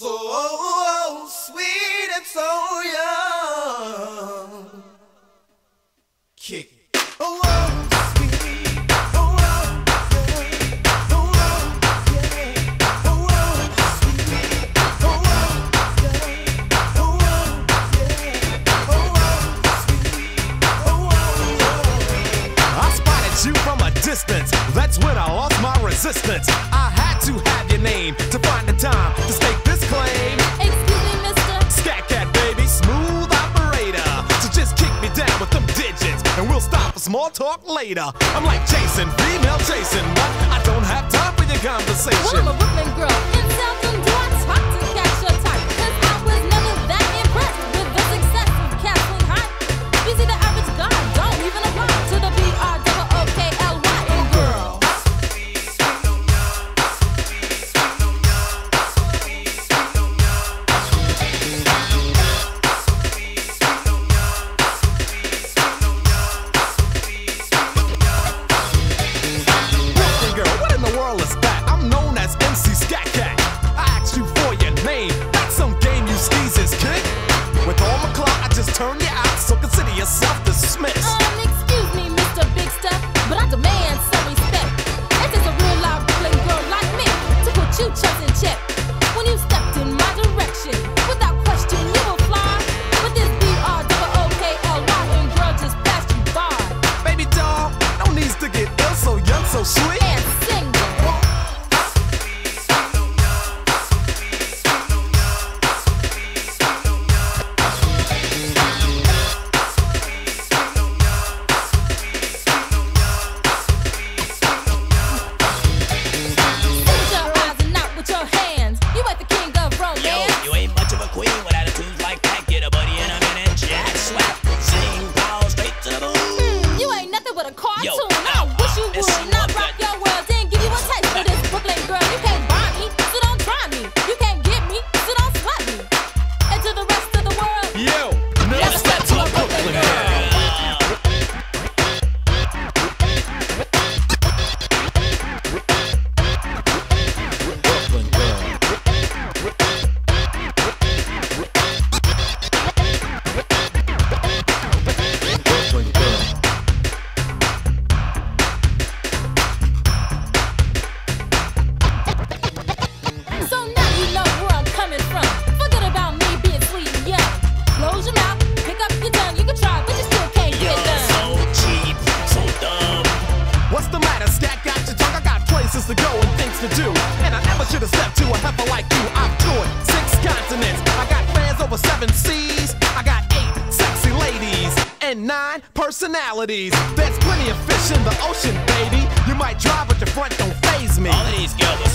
So sweet and so young. Kick it. I spotted you from a distance. That's when I lost my resistance. I had to have your name to find the time to stay. Small talk later. I'm like Jason, female Jason, but I don't have time for your conversation. Well, I'm a Brooklyn girl, and seldom do I talk to catch your type, cause I was never that impressed with the success of Kathleen Hott. You see, the average guy don't even apply to the BROOKLY in girls. Turn your eyes, so consider yourself dismissed. Excuse me, Mr. Big Stuff, but I demand some respect. This is a real live Brooklyn girl like me to put you chest in check. When you stepped in my direction, without question you will fly. But this BROOKLY and girl just passed you by. Baby doll, no needs to get ill, so young, so sweet. And sing. Personalities. There's plenty of fish in the ocean, baby. You might drive, but your front don't faze me. All of these girls